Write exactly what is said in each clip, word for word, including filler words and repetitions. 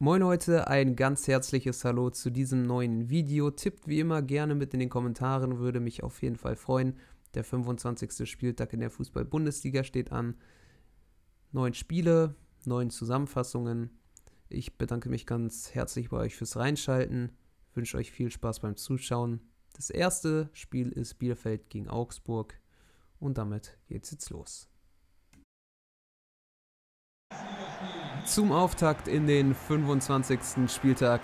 Moin Leute, ein ganz herzliches Hallo zu diesem neuen Video. Tippt wie immer gerne mit in den Kommentaren, würde mich auf jeden Fall freuen. Der fünfundzwanzigste Spieltag in der Fußball-Bundesliga steht an. Neun Spiele, neun Zusammenfassungen. Ich bedanke mich ganz herzlich bei euch fürs Reinschalten. Ich wünsche euch viel Spaß beim Zuschauen. Das erste Spiel ist Bielefeld gegen Augsburg. Und damit geht's jetzt los. Zum Auftakt in den fünfundzwanzigsten Spieltag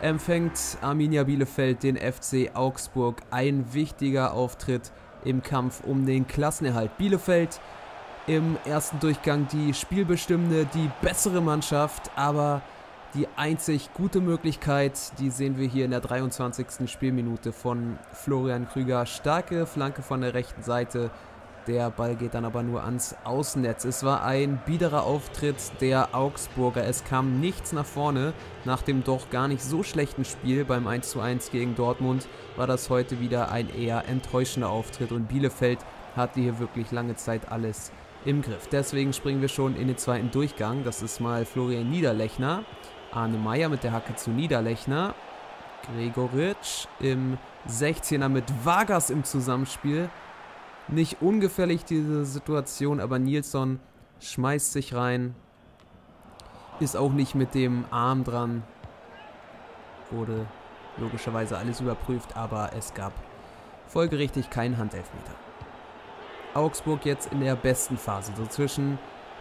empfängt Arminia Bielefeld den F C Augsburg. Ein wichtiger Auftritt im Kampf um den Klassenerhalt. Bielefeld im ersten Durchgang die spielbestimmende, die bessere Mannschaft, aber die einzig gute Möglichkeit, die sehen wir hier in der dreiundzwanzigsten Spielminute von Florian Krüger. Starke Flanke von der rechten Seite. Der Ball geht dann aber nur ans Außennetz. Es war ein biederer Auftritt der Augsburger. Es kam nichts nach vorne. Nach dem doch gar nicht so schlechten Spiel beim eins zu eins gegen Dortmund war das heute wieder ein eher enttäuschender Auftritt. Und Bielefeld hatte hier wirklich lange Zeit alles im Griff. Deswegen springen wir schon in den zweiten Durchgang. Das ist mal Florian Niederlechner. Arne Meyer mit der Hacke zu Niederlechner. Gregoritsch im sechzehner mit Vargas im Zusammenspiel. Nicht ungefährlich diese Situation, aber Nilsson schmeißt sich rein. Ist auch nicht mit dem Arm dran. Wurde logischerweise alles überprüft, aber es gab folgerichtig keinen Handelfmeter. Augsburg jetzt in der besten Phase, so zwischen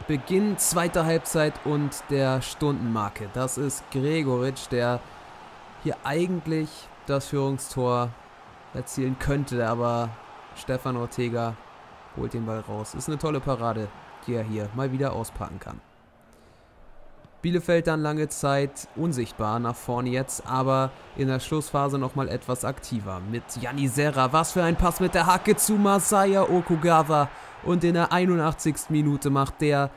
Beginn zweiter Halbzeit und der Stundenmarke. Das ist Gregoritsch, der hier eigentlich das Führungstor erzielen könnte, aber Stefan Ortega holt den Ball raus. Ist eine tolle Parade, die er hier mal wieder auspacken kann. Bielefeld dann lange Zeit unsichtbar nach vorne jetzt, aber in der Schlussphase nochmal etwas aktiver. Mit Janizera, was für ein Pass mit der Hacke zu Masaya Okugawa. Und in der einundachtzigsten Minute macht der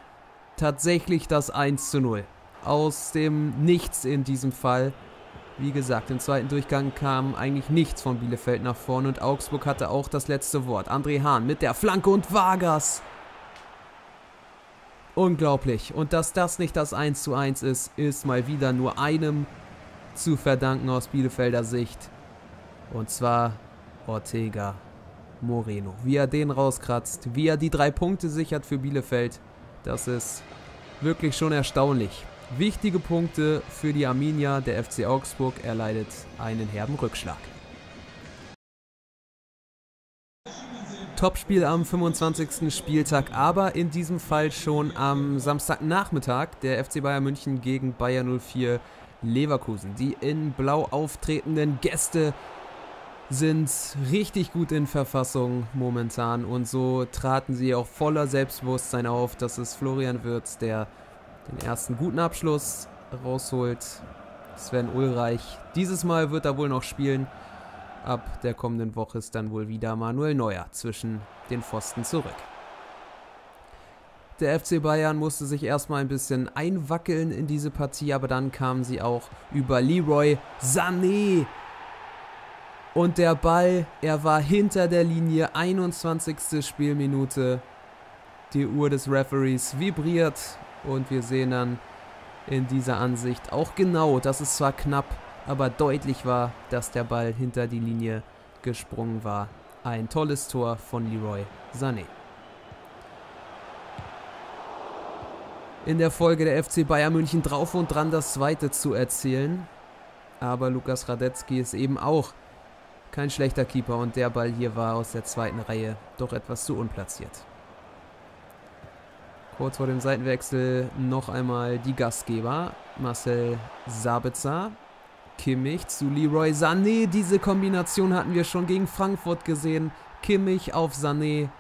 tatsächlich das eins zu null. Aus dem Nichts in diesem Fall. Wie gesagt, im zweiten Durchgang kam eigentlich nichts von Bielefeld nach vorne und Augsburg hatte auch das letzte Wort. André Hahn mit der Flanke und Vargas. Unglaublich. Und dass das nicht das eins zu eins ist, ist mal wieder nur einem zu verdanken aus Bielefelder Sicht. Und zwar Ortega Moreno. Wie er den rauskratzt, wie er die drei Punkte sichert für Bielefeld, das ist wirklich schon erstaunlich. Wichtige Punkte für die Arminia, der F C Augsburg erleidet einen herben Rückschlag. Topspiel am fünfundzwanzigsten Spieltag, aber in diesem Fall schon am Samstagnachmittag der F C Bayern München gegen Bayer null vier Leverkusen. Die in blau auftretenden Gäste sind richtig gut in Verfassung momentan und so traten sie auch voller Selbstbewusstsein auf. Das ist Florian Wirtz, der den ersten guten Abschluss rausholt. Sven Ulreich. Dieses Mal wird er wohl noch spielen. Ab der kommenden Woche ist dann wohl wieder Manuel Neuer zwischen den Pfosten zurück. Der F C Bayern musste sich erstmal ein bisschen einwackeln in diese Partie, aber dann kamen sie auch über Leroy Sané. Und der Ball, er war hinter der Linie, einundzwanzigste Spielminute. Die Uhr des Referees vibriert. Und wir sehen dann in dieser Ansicht auch genau, dass es zwar knapp, aber deutlich war, dass der Ball hinter die Linie gesprungen war. Ein tolles Tor von Leroy Sané. In der Folge der F C Bayern München drauf und dran, das zweite zu erzielen. Aber Lukas Radetzky ist eben auch kein schlechter Keeper und der Ball hier war aus der zweiten Reihe doch etwas zu unplatziert. Kurz vor dem Seitenwechsel noch einmal die Gastgeber, Marcel Sabitzer, Kimmich zu Leroy Sané. Diese Kombination hatten wir schon gegen Frankfurt gesehen. Kimmich auf Sané,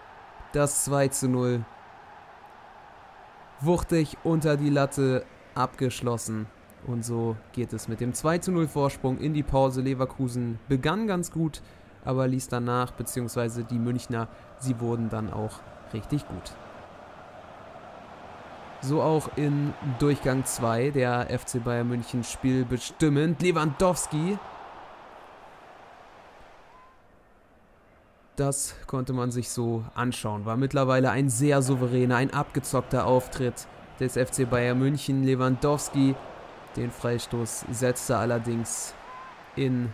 das zwei zu null. Wuchtig unter die Latte, abgeschlossen. Und so geht es mit dem zwei zu null Vorsprung in die Pause. Leverkusen begann ganz gut, aber ließ danach, beziehungsweise die Münchner, sie wurden dann auch richtig gut. So auch in Durchgang zwei, der F C Bayern München spielbestimmend. Lewandowski. Das konnte man sich so anschauen. War mittlerweile ein sehr souveräner, ein abgezockter Auftritt des F C Bayern München. Lewandowski Den Freistoß setzt er allerdings in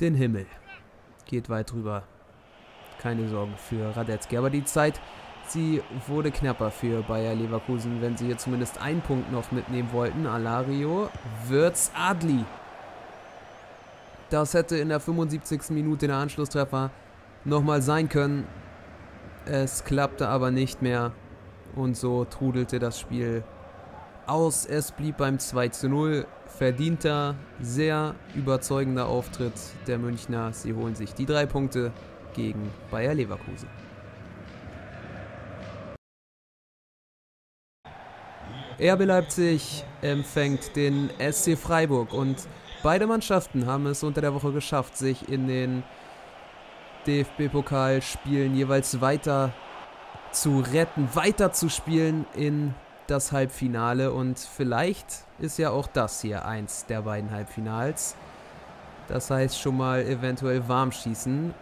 den Himmel. Geht weit drüber. Keine Sorgen für Radetzky. Aber die Zeit, sie wurde knapper für Bayer Leverkusen, wenn sie hier zumindest einen Punkt noch mitnehmen wollten. Alario, Wirtz, Adli. Das hätte in der fünfundsiebzigsten Minute der Anschlusstreffer nochmal sein können. Es klappte aber nicht mehr. Und so trudelte das Spiel aus. Es blieb beim zwei zu null. Verdienter, sehr überzeugender Auftritt der Münchner. Sie holen sich die drei Punkte gegen Bayer Leverkusen. R B Leipzig empfängt den S C Freiburg und beide Mannschaften haben es unter der Woche geschafft, sich in den D F B-Pokalspielen jeweils weiter zu retten, weiter zu spielen in das Halbfinale, und vielleicht ist ja auch das hier eins der beiden Halbfinals. Das heißt schon mal eventuell warm schießen.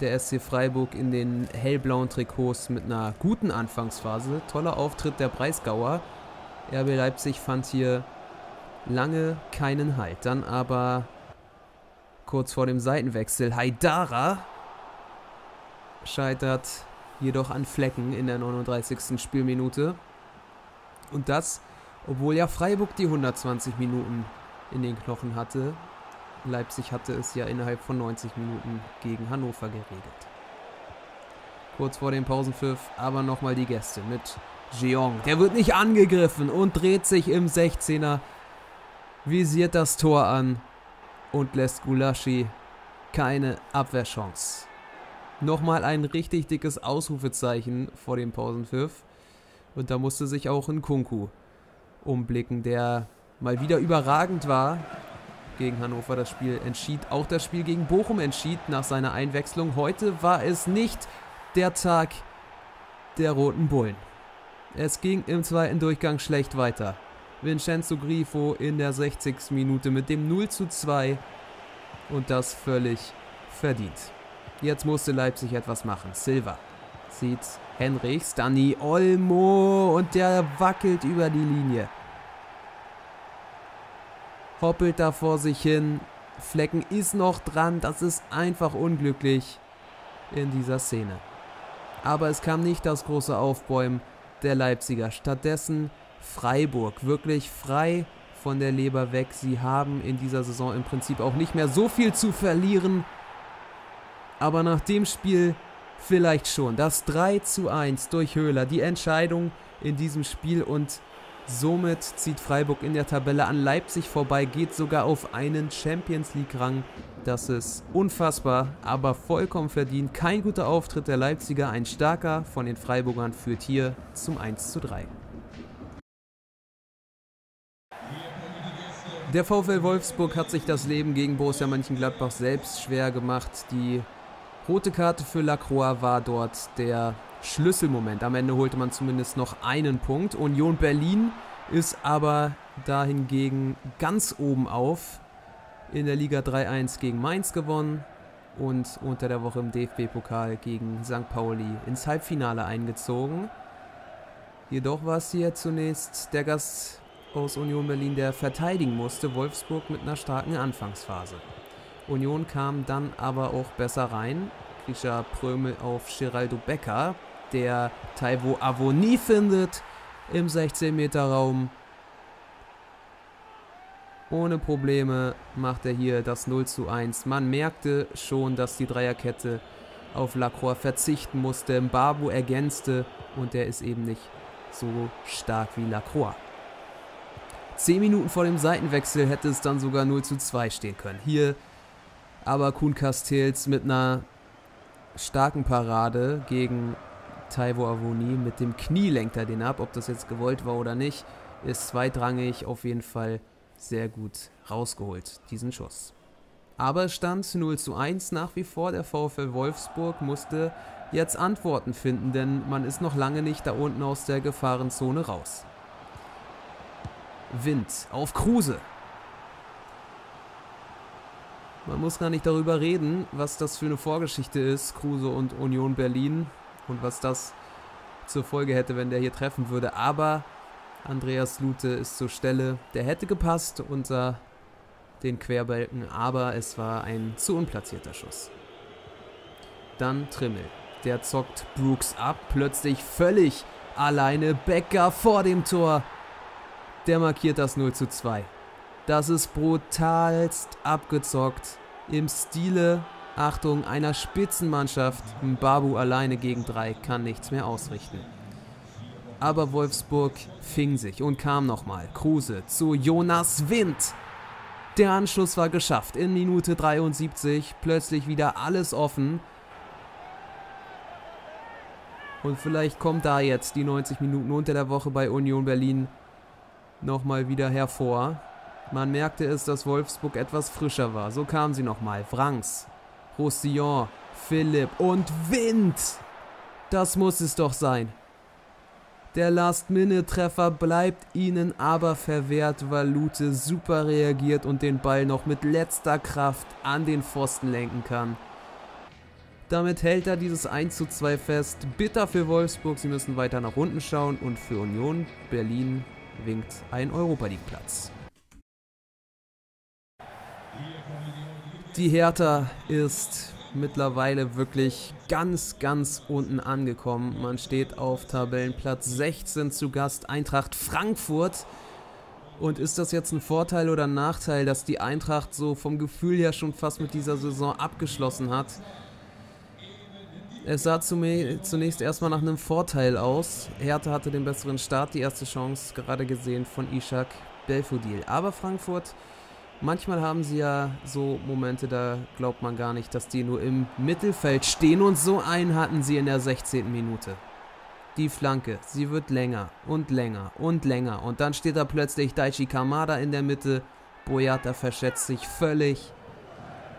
Der S C Freiburg in den hellblauen Trikots mit einer guten Anfangsphase. Toller Auftritt der Breisgauer. R B Leipzig fand hier lange keinen Halt. Dann aber kurz vor dem Seitenwechsel Haidara scheitert jedoch an Flecken in der neununddreißigsten Spielminute. Und das, obwohl ja Freiburg die hundertzwanzig Minuten in den Knochen hatte. Leipzig hatte es ja innerhalb von neunzig Minuten gegen Hannover geregelt. Kurz vor dem Pausenpfiff aber nochmal die Gäste mit Jeong. Der wird nicht angegriffen und dreht sich im sechzehner, visiert das Tor an und lässt Gulaschi keine Abwehrchance. Nochmal ein richtig dickes Ausrufezeichen vor dem Pausenpfiff. Und da musste sich auch Nkunku umblicken, der mal wieder überragend war. Gegen Hannover das Spiel entschied. Auch das Spiel gegen Bochum entschied nach seiner Einwechslung. Heute war es nicht der Tag der Roten Bullen. Es ging im zweiten Durchgang schlecht weiter. Vincenzo Grifo in der sechzigsten Minute mit dem null zu zwei. Und das völlig verdient. Jetzt musste Leipzig etwas machen. Silva sieht Henrichs, Dani Olmo und der wackelt über die Linie. Hoppelt da vor sich hin. Flecken ist noch dran. Das ist einfach unglücklich in dieser Szene. Aber es kam nicht das große Aufbäumen der Leipziger. Stattdessen Freiburg. Wirklich frei von der Leber weg. Sie haben in dieser Saison im Prinzip auch nicht mehr so viel zu verlieren. Aber nach dem Spiel vielleicht schon. Das drei zu eins durch Höhler. Die Entscheidung in diesem Spiel, und somit zieht Freiburg in der Tabelle an Leipzig vorbei, geht sogar auf einen Champions-League-Rang. Das ist unfassbar, aber vollkommen verdient. Kein guter Auftritt der Leipziger, ein starker von den Freiburgern führt hier zum eins zu drei. Der VfL Wolfsburg hat sich das Leben gegen Borussia Mönchengladbach selbst schwer gemacht. Die rote Karte für Lacroix war dort der Schlüsselmoment. Am Ende holte man zumindest noch einen Punkt. Union Berlin ist aber dahingegen ganz oben auf. In der Liga drei eins gegen Mainz gewonnen und unter der Woche im D F B-Pokal gegen Sankt Pauli ins Halbfinale eingezogen. Jedoch war es hier zunächst der Gast aus Union Berlin, der verteidigen musste. Wolfsburg mit einer starken Anfangsphase. Union kam dann aber auch besser rein. Grisha Prömel auf Geraldo Becker, der Taiwo Avoni findet im sechzehn-Meter-Raum. Ohne Probleme macht er hier das null zu eins. Man merkte schon, dass die Dreierkette auf Lacroix verzichten musste. Mbabu ergänzte und der ist eben nicht so stark wie Lacroix. zehn Minuten vor dem Seitenwechsel hätte es dann sogar null zu zwei stehen können. Hier aber Kuhn Castells mit einer starken Parade gegen Taiwo Avoni. Mit dem Knie lenkt er den ab. Ob das jetzt gewollt war oder nicht, ist zweitrangig, auf jeden Fall sehr gut rausgeholt, diesen Schuss. Aber Stand null zu eins nach wie vor. Der VfL Wolfsburg musste jetzt Antworten finden, denn man ist noch lange nicht da unten aus der Gefahrenzone raus. Wind auf Kruse. Man muss gar nicht darüber reden, was das für eine Vorgeschichte ist, Kruse und Union Berlin, und was das zur Folge hätte, wenn der hier treffen würde. Aber Andreas Lute ist zur Stelle. Der hätte gepasst unter den Querbalken, aber es war ein zu unplatzierter Schuss. Dann Trimmel. Der zockt Brooks ab. Plötzlich völlig alleine. Becker vor dem Tor. Der markiert das null zu zwei. Das ist brutalst abgezockt. Im Stile, Achtung, einer Spitzenmannschaft. Mbabu alleine gegen drei kann nichts mehr ausrichten. Aber Wolfsburg fing sich und kam nochmal. Kruse zu Jonas Wind. Der Anschluss war geschafft. In Minute dreiundsiebzig plötzlich wieder alles offen. Und vielleicht kommt da jetzt die neunzig Minuten unter der Woche bei Union Berlin nochmal wieder hervor. Man merkte es, dass Wolfsburg etwas frischer war. So kamen sie nochmal. Franks, Roussillon, Philipp und Wind. Das muss es doch sein. Der Last-Minute-Treffer bleibt ihnen aber verwehrt, weil Lute super reagiert und den Ball noch mit letzter Kraft an den Pfosten lenken kann. Damit hält er dieses eins zu zwei fest. Bitter für Wolfsburg, sie müssen weiter nach unten schauen und für Union Berlin winkt ein Europa-League-Platz. Die Hertha ist mittlerweile wirklich ganz, ganz unten angekommen. Man steht auf Tabellenplatz sechzehn zu Gast Eintracht Frankfurt. Und ist das jetzt ein Vorteil oder ein Nachteil, dass die Eintracht so vom Gefühl her schon fast mit dieser Saison abgeschlossen hat? Es sah zunächst erstmal nach einem Vorteil aus. Hertha hatte den besseren Start, die erste Chance, gerade gesehen von Ishak Belfodil. Aber Frankfurt, manchmal haben sie ja so Momente, da glaubt man gar nicht, dass die nur im Mittelfeld stehen. Und so einen hatten sie in der sechzehnten Minute. Die Flanke, sie wird länger und länger und länger. Und dann steht da plötzlich Daichi Kamada in der Mitte. Boyata verschätzt sich völlig.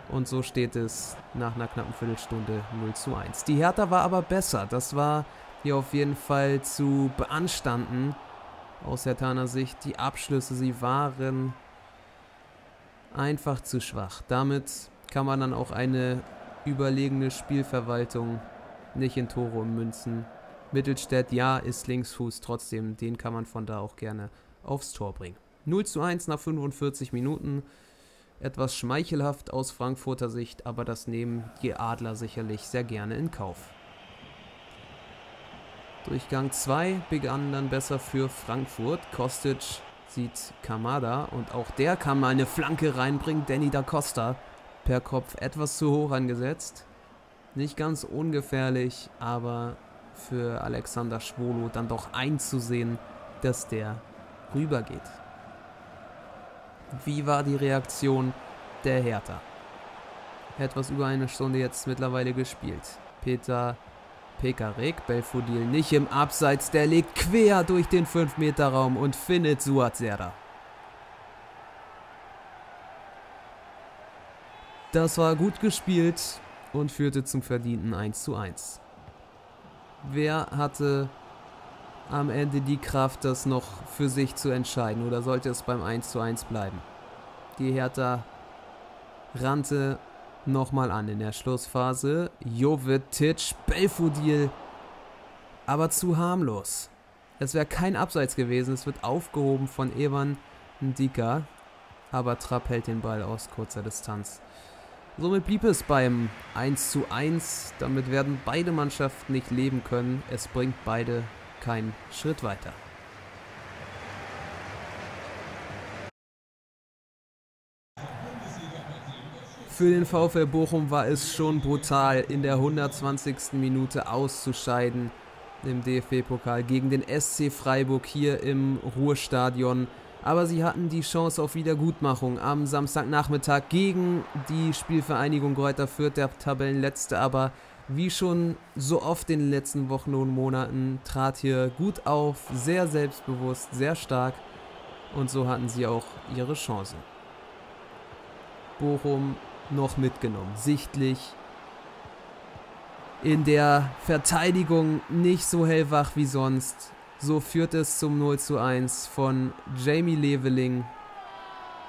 Und so steht es nach einer knappen Viertelstunde null zu eins. Die Hertha war aber besser. Das war hier auf jeden Fall zu beanstanden aus Herthaner Sicht. Die Abschlüsse, sie waren einfach zu schwach. Damit kann man dann auch eine überlegene Spielverwaltung nicht in Tore ummünzen. Mittelstädt, ja, ist Linksfuß. Trotzdem, den kann man von da auch gerne aufs Tor bringen. null zu eins nach fünfundvierzig Minuten. Etwas schmeichelhaft aus Frankfurter Sicht, aber das nehmen die Adler sicherlich sehr gerne in Kauf. Durchgang zwei begann dann besser für Frankfurt. Kostic sieht Kamada und auch der kann mal eine Flanke reinbringen. Danny da Costa per Kopf etwas zu hoch angesetzt. Nicht ganz ungefährlich, aber für Alexander Schwolo dann doch einzusehen, dass der rübergeht. Wie war die Reaktion der Hertha? Etwas über eine Stunde jetzt mittlerweile gespielt. Peter Pekarek, Belfodil nicht im Abseits, der legt quer durch den fünf Meter Raum und findet Suat Serdar. Das war gut gespielt und führte zum verdienten eins zu eins. Wer hatte am Ende die Kraft, das noch für sich zu entscheiden? Oder sollte es beim eins zu eins bleiben? Die Hertha rannte nochmal an in der Schlussphase. Jovetic, Belfodil, aber zu harmlos. Es wäre kein Abseits gewesen. Es wird aufgehoben von Evan Ndika. Aber Trapp hält den Ball aus kurzer Distanz. Somit blieb es beim eins zu eins. Damit werden beide Mannschaften nicht leben können. Es bringt beide keinen Schritt weiter. Für den VfL Bochum war es schon brutal, in der hundertzwanzigsten Minute auszuscheiden im D F B-Pokal gegen den S C Freiburg hier im Ruhrstadion. Aber sie hatten die Chance auf Wiedergutmachung am Samstagnachmittag gegen die Spielvereinigung Greuther Fürth, der Tabellenletzte, aber wie schon so oft in den letzten Wochen und Monaten trat hier gut auf, sehr selbstbewusst, sehr stark und so hatten sie auch ihre Chance. Bochum noch mitgenommen, sichtlich in der Verteidigung nicht so hellwach wie sonst. So führt es zum null zu eins von Jamie Leveling,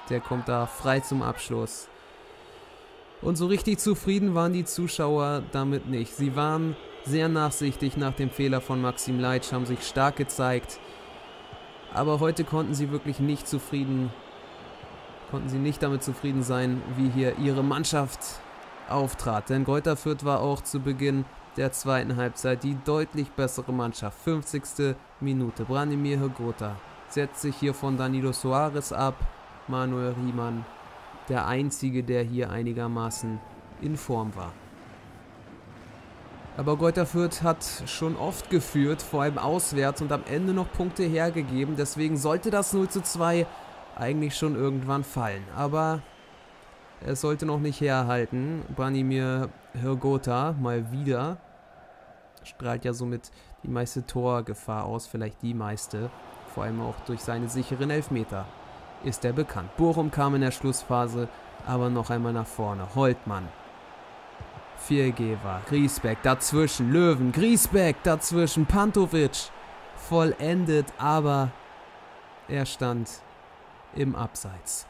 der kommt da frei zum Abschluss. Und so richtig zufrieden waren die Zuschauer damit nicht. Sie waren sehr nachsichtig nach dem Fehler von Maxim Leitsch, haben sich stark gezeigt. Aber heute konnten sie wirklich nicht zufrieden, konnten sie nicht damit zufrieden sein, wie hier ihre Mannschaft auftrat. Denn Greuther Fürth war auch zu Beginn der zweiten Halbzeit die deutlich bessere Mannschaft. fünfzigste Minute. Branimir Hrgota setzt sich hier von Danilo Soares ab. Manuel Riemann, der einzige, der hier einigermaßen in Form war. Aber Greuther Fürth hat schon oft geführt, vor allem auswärts, und am Ende noch Punkte hergegeben. Deswegen sollte das null zu zwei eigentlich schon irgendwann fallen. Aber es sollte noch nicht herhalten. Branimir Hrgota mal wieder. Strahlt ja somit die meiste Torgefahr aus, vielleicht die meiste. Vor allem auch durch seine sicheren Elfmeter ist er bekannt. Bochum kam in der Schlussphase aber noch einmal nach vorne. Holtmann. Viergeber, Griesbeck dazwischen, Löwen, Griesbeck dazwischen, Pantovic vollendet, aber er stand im Abseits.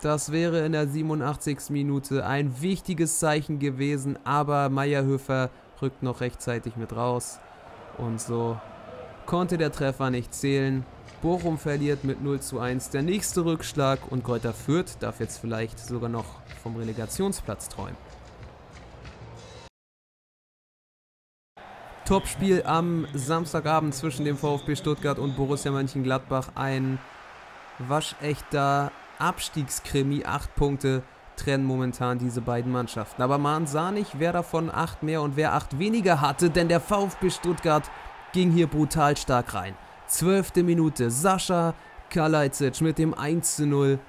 Das wäre in der siebenundachtzigsten Minute ein wichtiges Zeichen gewesen, aber Meierhöfer rückt noch rechtzeitig mit raus und so konnte der Treffer nicht zählen. Bochum verliert mit null zu eins der nächste Rückschlag und Greuther Fürth darf jetzt vielleicht sogar noch vom Relegationsplatz träumen. Topspiel am Samstagabend zwischen dem VfB Stuttgart und Borussia Mönchengladbach. Ein waschechter Abstiegskrimi. Acht Punkte trennen momentan diese beiden Mannschaften. Aber man sah nicht, wer davon acht mehr und wer acht weniger hatte, denn der VfB Stuttgart ging hier brutal stark rein. Zwölfte Minute. Sascha Kalajdzic mit dem eins zu null.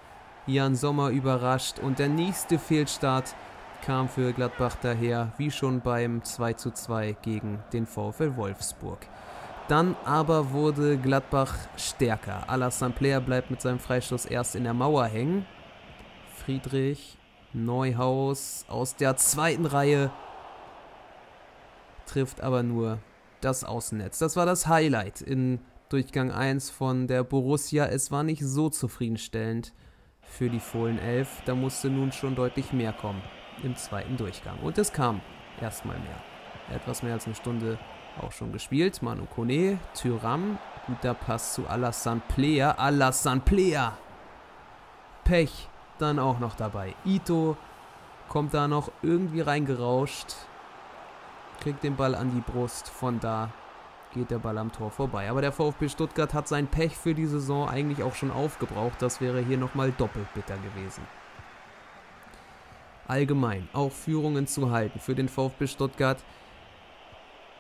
Jan Sommer überrascht und der nächste Fehlstart kam für Gladbach daher, wie schon beim zwei zu zwei gegen den VfL Wolfsburg. Dann aber wurde Gladbach stärker. Alassane Player bleibt mit seinem Freistoß erst in der Mauer hängen. Friedrich Neuhaus aus der zweiten Reihe trifft aber nur das Außennetz. Das war das Highlight in Durchgang eins von der Borussia. Es war nicht so zufriedenstellend für die Fohlenelf. Da musste nun schon deutlich mehr kommen im zweiten Durchgang. Und es kam erstmal mehr. Etwas mehr als eine Stunde auch schon gespielt. Manu Koné, Thuram, guter Pass zu Alassane Player. Alassane Player! Pech dann auch noch dabei. Ito kommt da noch irgendwie reingerauscht, kriegt den Ball an die Brust. Von da geht der Ball am Tor vorbei. Aber der VfB Stuttgart hat sein Pech für die Saison eigentlich auch schon aufgebraucht. Das wäre hier nochmal doppelt bitter gewesen. Allgemein auch Führungen zu halten für den VfB Stuttgart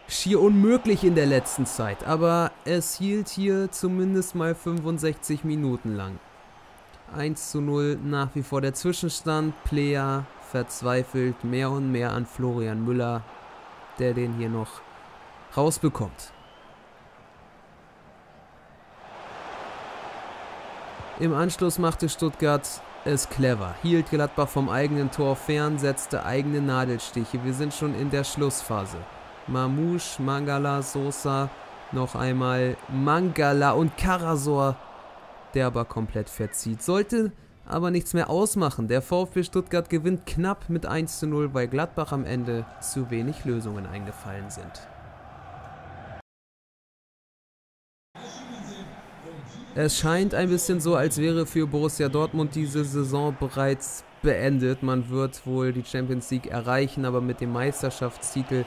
schier unmöglich in der letzten Zeit, aber es hielt hier zumindest mal fünfundsechzig Minuten lang. eins zu null nach wie vor der Zwischenstand. Player verzweifelt mehr und mehr an Florian Müller, der den hier noch rausbekommt. Im Anschluss machte Stuttgart es clever, hielt Gladbach vom eigenen Tor fern, setzte eigene Nadelstiche. Wir sind schon in der Schlussphase. Mamouche, Mangala, Sosa, noch einmal Mangala und Karasor, der aber komplett verzieht. Sollte aber nichts mehr ausmachen. Der VfB Stuttgart gewinnt knapp mit eins zu null, weil Gladbach am Ende zu wenig Lösungen eingefallen sind. Es scheint ein bisschen so, als wäre für Borussia Dortmund diese Saison bereits beendet. Man wird wohl die Champions League erreichen, aber mit dem Meisterschaftstitel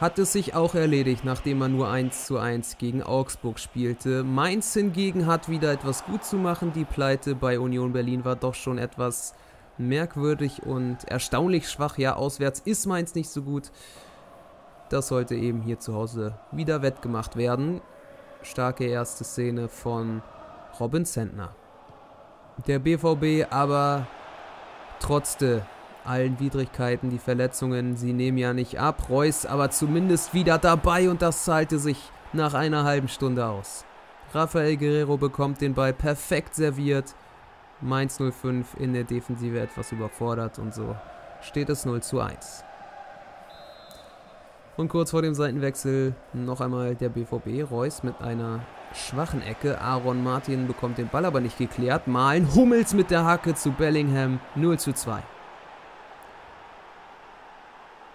hat es sich auch erledigt, nachdem man nur eins zu eins gegen Augsburg spielte. Mainz hingegen hat wieder etwas gut zu machen. Die Pleite bei Union Berlin war doch schon etwas merkwürdig und erstaunlich schwach. Ja, auswärts ist Mainz nicht so gut. Das sollte eben hier zu Hause wieder wettgemacht werden. Starke erste Szene von Robin Zentner. Der B V B aber trotzte allen Widrigkeiten, die Verletzungen, sie nehmen ja nicht ab. Reus aber zumindest wieder dabei und das zahlte sich nach einer halben Stunde aus. Rafael Guerrero bekommt den Ball perfekt serviert. Mainz null fünf in der Defensive etwas überfordert und so steht es null zu eins. Und kurz vor dem Seitenwechsel noch einmal der B V B. Reus mit einer schwachen Ecke. Aaron Martin bekommt den Ball aber nicht geklärt. Malen Hummels mit der Hacke zu Bellingham. null zu zwei.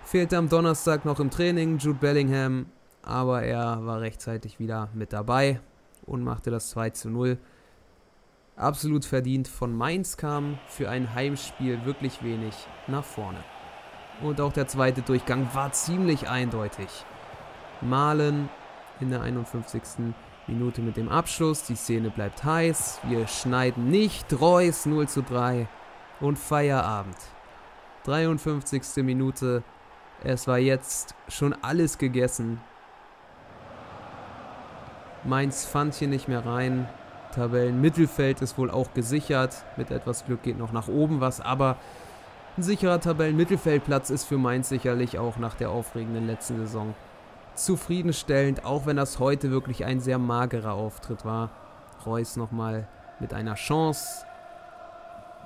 Fehlte am Donnerstag noch im Training Jude Bellingham, aber er war rechtzeitig wieder mit dabei. und machte das zwei zu null. Absolut verdient von Mainz kam für ein Heimspiel wirklich wenig nach vorne. Und auch der zweite Durchgang war ziemlich eindeutig. Malen in der einundfünfzigsten Minute mit dem Abschluss. Die Szene bleibt heiß. Wir schneiden nicht. Reus null zu drei und Feierabend. dreiundfünfzigste Minute. Es war jetzt schon alles gegessen. Mainz fand hier nicht mehr rein. Tabellenmittelfeld ist wohl auch gesichert. Mit etwas Glück geht noch nach oben was, aber ein sicherer Tabellenmittelfeldplatz ist für Mainz sicherlich auch nach der aufregenden letzten Saison zufriedenstellend, auch wenn das heute wirklich ein sehr magerer Auftritt war. Reus nochmal mit einer Chance,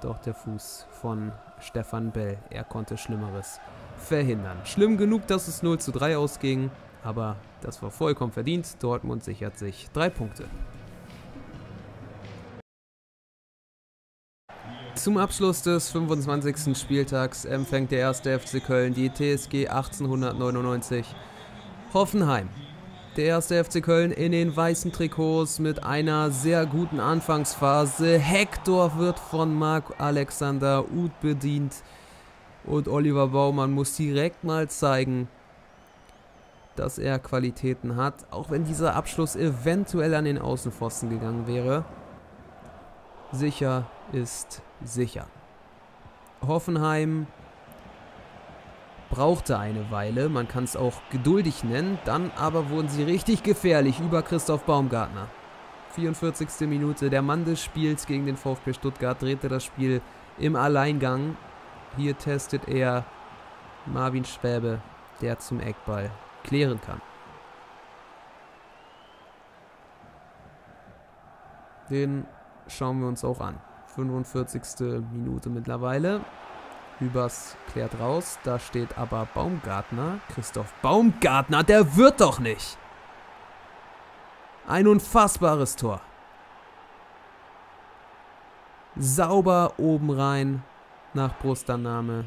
doch der Fuß von Stefan Bell, er konnte Schlimmeres verhindern. Schlimm genug, dass es null zu drei ausging, aber das war vollkommen verdient. Dortmund sichert sich drei Punkte. Zum Abschluss des fünfundzwanzigsten Spieltags empfängt der erste F C Köln die T S G achtzehnhundertneunundneunzig Hoffenheim. Der erste F C Köln in den weißen Trikots mit einer sehr guten Anfangsphase. Hector wird von Marc-Alexander Uth bedient und Oliver Baumann muss direkt mal zeigen, dass er Qualitäten hat, auch wenn dieser Abschluss eventuell an den Außenpfosten gegangen wäre. Sicher ist sicher. Hoffenheim brauchte eine Weile, man kann es auch geduldig nennen, dann aber wurden sie richtig gefährlich über Christoph Baumgartner. vierundvierzigste Minute, der Mann des Spiels gegen den VfB Stuttgart drehte das Spiel im Alleingang. Hier testet er Marvin Schwäbe, der zum Eckball klären kann. Den schauen wir uns auch an. fünfundvierzigste Minute mittlerweile. Hübers klärt raus. Da steht aber Baumgartner. Christoph Baumgartner, der wird doch nicht. Ein unfassbares Tor. Sauber oben rein nach Brustannahme.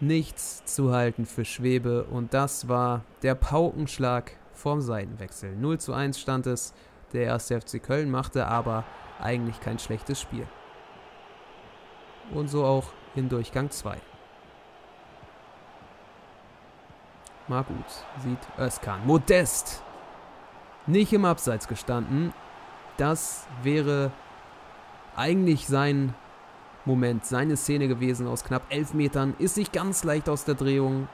Nichts zu halten für Schwäbe. Und das war der Paukenschlag vom Seitenwechsel. null zu eins stand es. Der erste F C Köln machte aber eigentlich kein schlechtes Spiel. Und so auch in Durchgang zwei. Marc Uth sieht Özkan. Modest! Nicht im Abseits gestanden. Das wäre eigentlich sein Moment, seine Szene gewesen aus knapp elf Metern. Ist nicht ganz leicht aus der Drehung.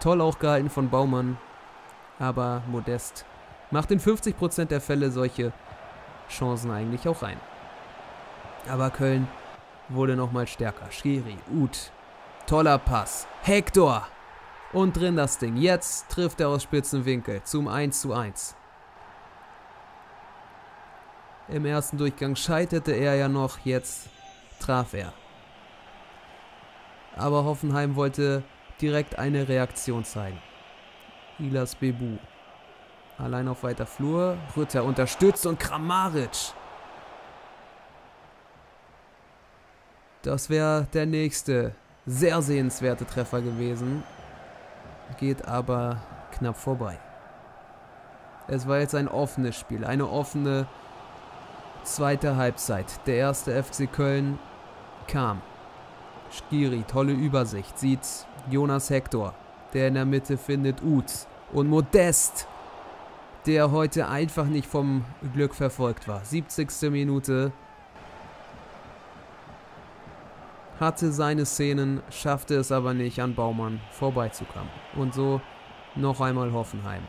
Toll auch gehalten von Baumann. Aber Modest macht in fünfzig Prozent der Fälle solche Chancen eigentlich auch rein. Aber Köln wurde nochmal stärker. Schiri, Uth, toller Pass. Hector! Und drin das Ding. Jetzt trifft er aus spitzen Winkel zum eins zu eins. Im ersten Durchgang scheiterte er ja noch, jetzt traf er. Aber Hoffenheim wollte direkt eine Reaktion zeigen. Ilas Bebu. Allein auf weiter Flur. Rütter unterstützt und Kramaric. Das wäre der nächste sehr sehenswerte Treffer gewesen. Geht aber knapp vorbei. Es war jetzt ein offenes Spiel. Eine offene zweite Halbzeit. Der erste F C Köln kam. Skiri, tolle Übersicht. Sieht Jonas Hector, der in der Mitte findet Uth. Und Modest, der heute einfach nicht vom Glück verfolgt war. siebzigste Minute. Hatte seine Szenen, schaffte es aber nicht, an Baumann vorbeizukommen. Und so noch einmal Hoffenheim.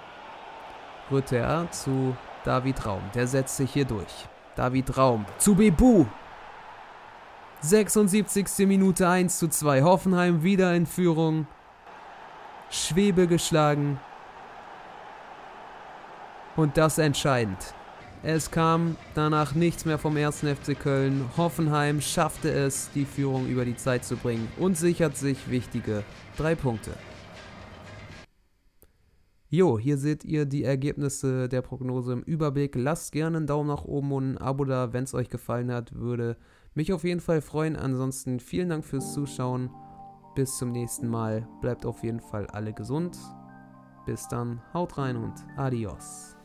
Rütter zu David Raum. Der setzt sich hier durch. David Raum zu Bebu. sechsundsiebzigste Minute, eins zu zwei. Hoffenheim wieder in Führung. Schwäbe geschlagen. Und das entscheidend. Es kam danach nichts mehr vom ersten F C Köln. Hoffenheim schaffte es, die Führung über die Zeit zu bringen und sichert sich wichtige drei Punkte. Jo, hier seht ihr die Ergebnisse der Prognose im Überblick. Lasst gerne einen Daumen nach oben und ein Abo da, wenn es euch gefallen hat. Würde mich auf jeden Fall freuen. Ansonsten vielen Dank fürs Zuschauen. Bis zum nächsten Mal. Bleibt auf jeden Fall alle gesund. Bis dann, haut rein und adios.